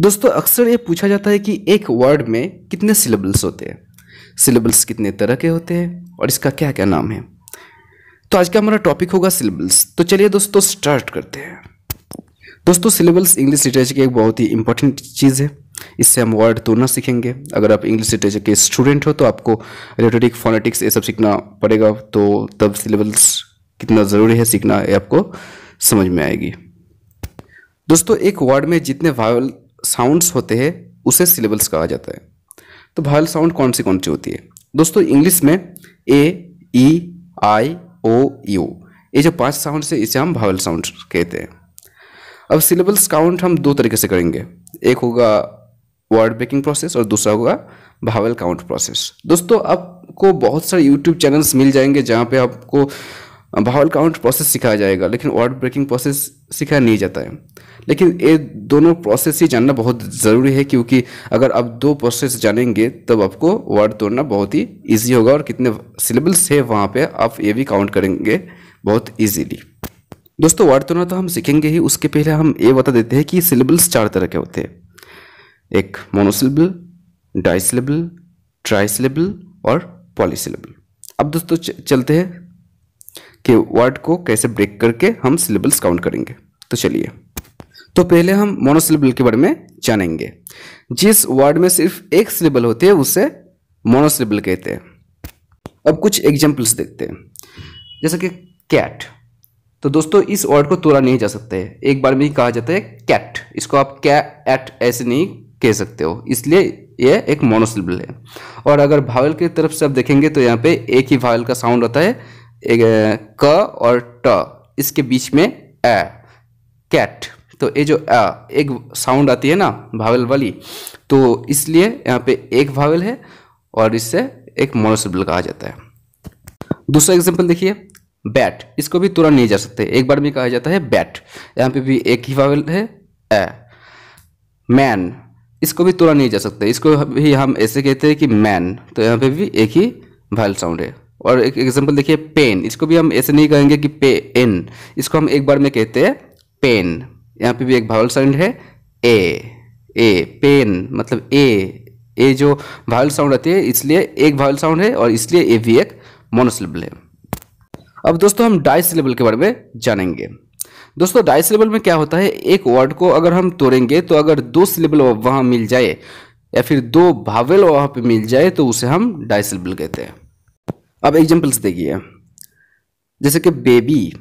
दोस्तों अक्सर ये पूछा जाता है कि एक वर्ड में कितने सिलेबल्स होते हैं, सिलेबल्स कितने तरह के होते हैं और इसका क्या क्या नाम है। तो आज का हमारा टॉपिक होगा सिलेबल्स। तो चलिए दोस्तों स्टार्ट करते हैं। दोस्तों सिलेबल्स इंग्लिश लिटरेचर की एक बहुत ही इंपॉर्टेंट चीज़ है। इससे हम वर्ड तो ना सीखेंगे। अगर आप इंग्लिश लिटरेचर के स्टूडेंट हो तो आपको रेटोरिक, फोनेटिक्स ये सब सीखना पड़ेगा, तो तब सिलेबल्स कितना ज़रूरी है सीखना ये आपको समझ में आएगी। दोस्तों एक वर्ड में जितने वायल साउंड्स होते हैं उसे सिलेबल्स कहा जाता है। तो वायल साउंड कौन सी होती है? दोस्तों इंग्लिश में ए, ई, आई, ओ, यू ये जो 5 साउंड्स है इसे हम वायल साउंड कहते हैं। अब सिलेबल्स काउंट हम 2 तरीके से करेंगे, एक होगा वर्ड ब्रेकिंग प्रोसेस और दूसरा होगा वायल काउंट प्रोसेस। दोस्तों आपको बहुत सारे यूट्यूब चैनल्स मिल जाएंगे जहाँ पे आपको वायल काउंट प्रोसेस सिखाया जाएगा, लेकिन वर्ड ब्रेकिंग प्रोसेस सिखाया नहीं जाता है। लेकिन ये दोनों प्रोसेस ही जानना बहुत ज़रूरी है, क्योंकि अगर आप 2 प्रोसेस जानेंगे तब आपको वर्ड तोड़ना बहुत ही इजी होगा और कितने सिलेबल्स है वहाँ पे आप ये भी काउंट करेंगे बहुत इजीली। दोस्तों वर्ड तोड़ना तो हम सीखेंगे ही, उसके पहले हम ये बता देते हैं कि सिलेबल्स 4 तरह के होते हैं, एक मोनोसिलेबल, डाइसिलेबल, ट्राइसिलेबल और पॉलीसिलेबल। अब दोस्तों चलते हैं कि वर्ड को कैसे ब्रेक करके हम सिलेबल्स काउंट करेंगे। तो चलिए, तो पहले हम मोनोसिलेबल के बारे में जानेंगे। जिस वर्ड में सिर्फ एक सिलेबल होती है उसे मोनोसिलेबल कहते हैं। अब कुछ एग्जाम्पल्स देखते हैं, जैसे कि कैट। तो दोस्तों इस वर्ड को तोड़ा नहीं जा सकता है, एक बार में ही कहा जाता है कैट। इसको आप कैट ऐसे नहीं कह सकते हो, इसलिए यह एक मोनोसिलेबल है। और अगर वायल की तरफ से आप देखेंगे तो यहाँ पे एक ही वायल का साउंड होता है, एक क और ट, इसके बीच में ए, कैट। तो ये जो ए एक साउंड आती है ना वायल वाली, तो इसलिए यहाँ पे एक वायल है और इससे एक मोनोसिलेबल कहा जाता है। दूसरा एग्जांपल देखिए, बैट। इसको भी तुरंत नहीं जा सकते, एक बार में कहा जाता है बैट। यहाँ पे भी एक ही वायल है, ए। मैन, इसको भी तुरंत नहीं जा सकते, इसको भी हम ऐसे कहते हैं कि मैन। तो यहाँ पे भी एक ही वायल साउंड है। और एक एग्जांपल देखिए, पेन। इसको भी हम ऐसे नहीं कहेंगे कि पे एन, इसको हम एक बार में कहते हैं पेन। यहाँ पे भी एक वायल साउंड है, ए। ए पेन मतलब ए, ए जो वायल साउंड आती है इसलिए एक वायल साउंड है और इसलिए ये भी एक मोनोसिलेबल है। अब दोस्तों हम डाइसिलेबल के बारे में जानेंगे। दोस्तों डाइसिलेबल में क्या होता है, एक वर्ड को अगर हम तोड़ेंगे तो अगर 2 सिलेबल वहाँ मिल जाए या फिर 2 वायल वहाँ पर मिल जाए तो उसे हम डाइसिलेबल कहते हैं। अब एग्जाम्पल्स देखिए, जैसे कि बेबी।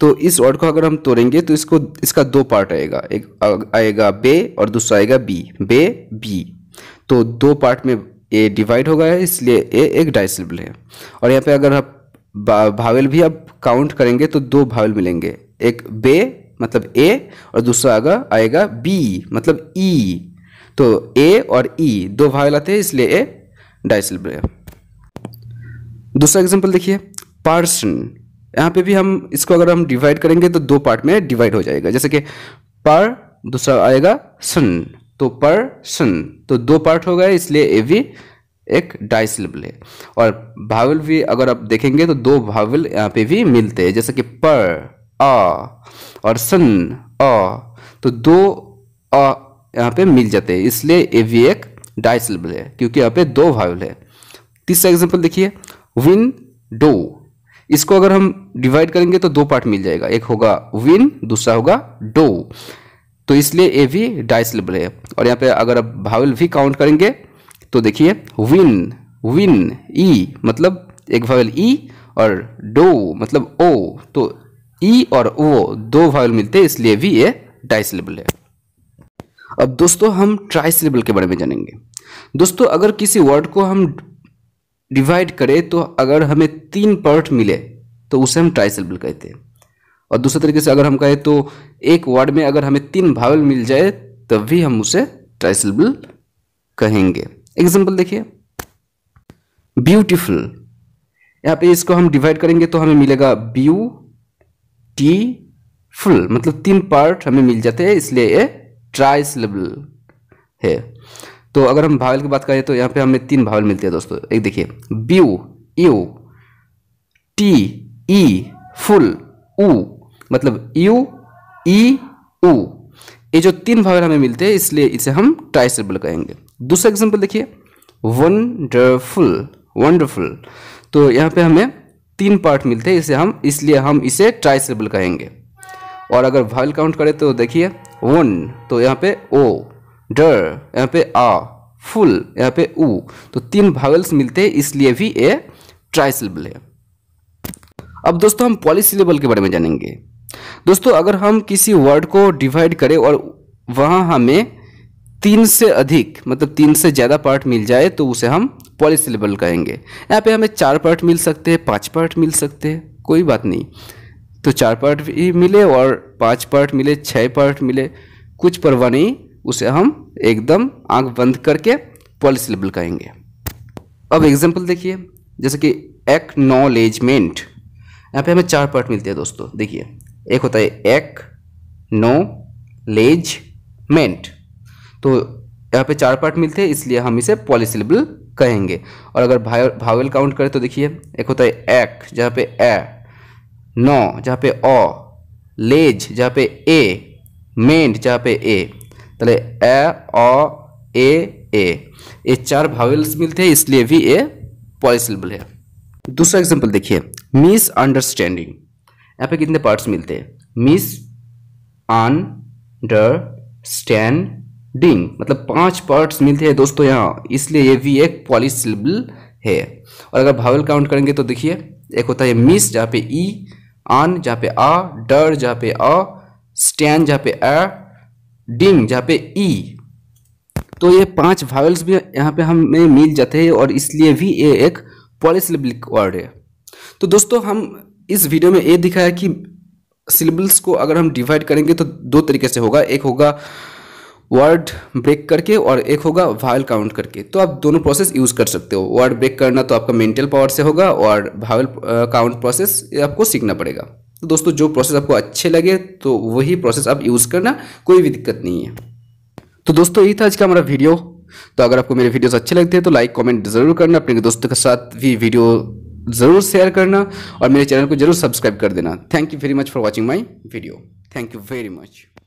तो इस वर्ड को अगर हम तोड़ेंगे तो इसको इसका 2 पार्ट आएगा, एक आएगा बे और दूसरा आएगा बी, बे बी। तो 2 पार्ट में ये डिवाइड होगा, इसलिए ये एक डाइसिलेबल है। और यहाँ पे अगर आप वायल भी आप काउंट करेंगे तो 2 वायल मिलेंगे, एक बे मतलब ए और दूसरा आएगा बी मतलब ई। तो ए और ई 2 वायल आते हैं, इसलिए ये डाइसिलेबल है। दूसरा एग्जांपल देखिए, पर्सन। यहाँ पे भी हम इसको अगर हम डिवाइड करेंगे तो 2 पार्ट में डिवाइड हो जाएगा, जैसे कि पर दूसरा आएगा सन। तो पर्सन, तो 2 पार्ट हो गए, इसलिए ये भी एक डाइसिलेबल है। और वायल भी अगर आप देखेंगे तो 2 वायल यहाँ पे भी मिलते हैं, जैसे कि पर आ और सन आ। तो 2 आ यहाँ पे मिल जाते हैं, इसलिए ये भी एक डाइसिलेबल है क्योंकि यहाँ पे 2 वायल है। तीसरा एग्जाम्पल देखिए, विन डो। इसको अगर हम डिवाइड करेंगे तो 2 पार्ट मिल जाएगा, एक होगा विन दूसरा होगा डो। तो इसलिए ये भी डाइसिलेबल है। और यहाँ पे अगर आप वायल भी काउंट करेंगे तो देखिए, विन विन ई मतलब एक वायल ई और डो मतलब ओ। तो ई और ओ 2 वायल मिलते हैं, इसलिए भी ये डाइसिलेबल है। अब दोस्तों हम ट्राइसिलेबल के बारे में जानेंगे। दोस्तों अगर किसी वर्ड को हम डिवाइड करें तो अगर हमें 3 पार्ट मिले तो उसे हम ट्राइसिलेबल कहते हैं। और दूसरे तरीके से अगर हम कहें तो एक वर्ड में अगर हमें 3 वायल मिल जाए तब भी हम उसे ट्राइसिलेबल कहेंगे। एग्जांपल देखिए, ब्यूटीफुल। यहाँ पे इसको हम डिवाइड करेंगे तो हमें मिलेगा ब्यूटीफुल मतलब 3 पार्ट हमें मिल जाते हैं, इसलिए ये ट्राइसिलेबल है। तो अगर हम वायल की बात करें तो यहाँ पे हमें 3 वायल मिलते हैं दोस्तों। एक देखिए, ब्यू यू, टी ई फुल ऊ मतलब यू ई ऊ। ये जो तीन भाग हमें मिलते हैं इसलिए इसे हम ट्राइसेबल कहेंगे। दूसरा एग्जाम्पल देखिए, वंडरफुल, वंडरफुल। तो यहाँ पे हमें तीन पार्ट मिलते हैं इसे हम, इसलिए हम इसे ट्राइसेबल कहेंगे। और अगर वॉयल काउंट करें तो देखिए वन, तो यहाँ पे ओ, डर यहाँ पे आ, फुल यहाँ पे ऊ, तो तीन भावेल्स मिलते हैं इसलिए भी ये ट्राइसिलेबल है। अब दोस्तों हम पॉलीसिलेबल के बारे में जानेंगे। दोस्तों अगर हम किसी वर्ड को डिवाइड करें और वहाँ हमें तीन से अधिक मतलब तीन से ज़्यादा पार्ट मिल जाए तो उसे हम पॉलीसिलेबल कहेंगे। यहाँ पे हमें चार पार्ट मिल सकते हैं, पाँच पार्ट मिल सकते हैं, कोई बात नहीं। तो चार पार्ट भी मिले और पाँच पार्ट मिले, छः पार्ट मिले, कुछ परवाह नहीं, उसे हम एकदम आंख बंद करके पॉलीसिलेबल कहेंगे। अब एग्जाम्पल देखिए, जैसे कि एक्नॉलेजमेंट, यहाँ पे हमें चार पार्ट मिलते हैं दोस्तों। देखिए एक होता है एक्नॉलेजमेंट, तो यहाँ पे चार पार्ट मिलते हैं इसलिए हम इसे पॉलीसिलेबल कहेंगे। और अगर भावेल काउंट करें तो देखिए एक होता है एक जहाँ पे ए, नौ जहाँ पे ओ, लेज जहाँ पे ए, मेंट जहाँ पे ए, तले ए ओ ए, ये चार भावेल्स मिलते हैं इसलिए भी ये पॉलीसिलेबल है। दूसरा एग्जाम्पल देखिए, मिस अंडरस्टैंडिंग, यहाँ पे कितने पार्ट्स मिलते हैं, मिस अंडरस्टैंड डिंग, मतलब पांच पार्ट्स मिलते हैं दोस्तों यहाँ, इसलिए ये भी एक पॉलीसिलेबल है। और अगर भावेल काउंट करेंगे तो देखिए एक होता है मिस जहाँ पे ई, आन जहाँ पे आ, डर जहाँ पे आ, स्टैंड जहाँ पे ए, डिंग जहाँ पे ई, तो ये पांच भावेल्स भी यहाँ पे हमें मिल जाते हैं और इसलिए भी ये एक पॉलीसिलेबल वर्ड है। तो दोस्तों हम इस वीडियो में ये दिखाया कि सिलेबल्स को अगर हम डिवाइड करेंगे तो दो तरीके से होगा, एक होगा वर्ड ब्रेक करके और एक होगा वॉयल काउंट करके। तो आप दोनों प्रोसेस यूज़ कर सकते हो। वर्ड ब्रेक करना तो आपका मेंटल पावर से होगा और वॉयल काउंट प्रोसेस आपको सीखना पड़ेगा। तो दोस्तों जो प्रोसेस आपको अच्छे लगे तो वही प्रोसेस आप यूज़ करना, कोई भी दिक्कत नहीं है। तो दोस्तों यही था आज का हमारा वीडियो। तो अगर आपको मेरे वीडियोस अच्छे लगते हैं तो लाइक कमेंट ज़रूर करना, अपने दोस्तों के साथ भी वीडियो ज़रूर शेयर करना और मेरे चैनल को जरूर सब्सक्राइब कर देना। Thank you very much for watching my video. Thank you very much.